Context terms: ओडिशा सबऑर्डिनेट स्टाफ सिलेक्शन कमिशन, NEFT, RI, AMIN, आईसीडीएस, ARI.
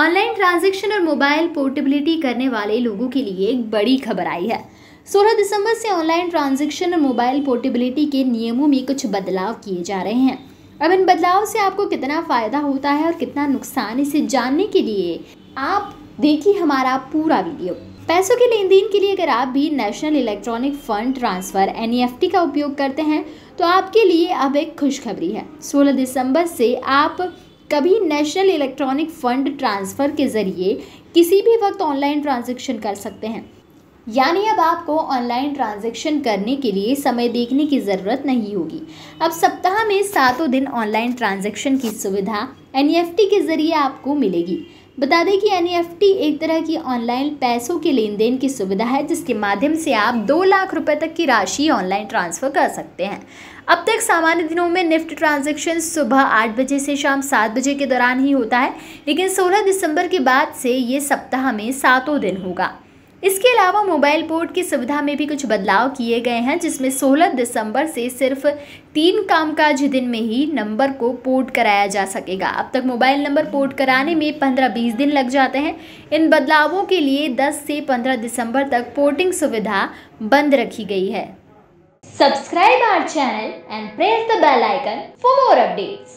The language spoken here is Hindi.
ऑनलाइन ट्रांजैक्शन और मोबाइल पोर्टेबिलिटी करने वाले लोगों के लिए एक बड़ी खबर आई है। 16 दिसंबर से ऑनलाइन ट्रांजैक्शन और मोबाइल पोर्टेबिलिटी के नियमों में कुछ बदलाव किए जा रहे हैं। अब इन बदलाव से आपको कितना फ़ायदा होता है और कितना नुकसान, इसे जानने के लिए आप देखिए हमारा पूरा वीडियो। पैसों के लेन देन के लिए अगर आप भी national electronic fund transfer (NEFT) का उपयोग करते हैं तो आपके लिए अब एक खुशखबरी है। 16 दिसंबर से आप कभी नेशनल इलेक्ट्रॉनिक फंड ट्रांसफ़र के ज़रिए किसी भी वक्त ऑनलाइन ट्रांजैक्शन कर सकते हैं, यानी अब आपको ऑनलाइन ट्रांजैक्शन करने के लिए समय देखने की ज़रूरत नहीं होगी। अब सप्ताह में 7 दिन ऑनलाइन ट्रांजैक्शन की सुविधा NEFT के ज़रिए आपको मिलेगी। बता दें कि NEFT एक तरह की ऑनलाइन पैसों के लेन देन की सुविधा है, जिसके माध्यम से आप 2 लाख रुपए तक की राशि ऑनलाइन ट्रांसफ़र कर सकते हैं। अब तक सामान्य दिनों में नेफ्ट ट्रांजैक्शन सुबह 8 बजे से शाम 7 बजे के दौरान ही होता है, लेकिन 16 दिसंबर के बाद से ये सप्ताह में 7 दिन होगा। इसके अलावा मोबाइल पोर्ट की सुविधा में भी कुछ बदलाव किए गए हैं, जिसमें 16 दिसंबर से सिर्फ 3 कामकाज दिन में ही नंबर को पोर्ट कराया जा सकेगा। अब तक मोबाइल नंबर पोर्ट कराने में 15-20 दिन लग जाते हैं। इन बदलावों के लिए 10 से 15 दिसंबर तक पोर्टिंग सुविधा बंद रखी गई है। Subscribe our channel and press the bell icon for more updates.